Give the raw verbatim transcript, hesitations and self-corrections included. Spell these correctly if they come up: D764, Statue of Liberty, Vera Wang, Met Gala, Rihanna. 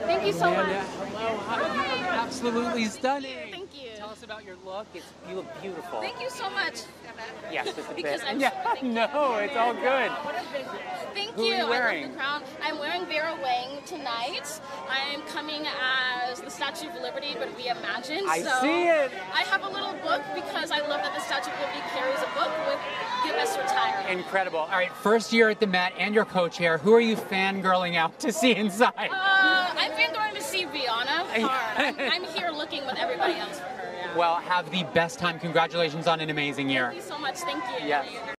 Thank you so much. Wow, absolutely stunning. Thank you. Tell us about your look. It's, you look beautiful. Thank you so much. Yes, it's a because bit. I'm yeah, so, no, you. It's all good. Thank Who you. Are you wearing? I love the crown. I'm wearing Vera Wang tonight. I'm coming as the Statue of Liberty, but reimagined. I so see it. I have a little book because I love that the Statue of Liberty carries a book with "Give Us Retirement." Incredible. All right, first year at the Met and your co-chair. Who are you fangirling out to see inside? Uh, I'm fangirling to see Rihanna. I'm, I'm here looking with everybody else for her. Yeah. Well, have the best time. Congratulations on an amazing year. Thank you so much. Thank you. Yes.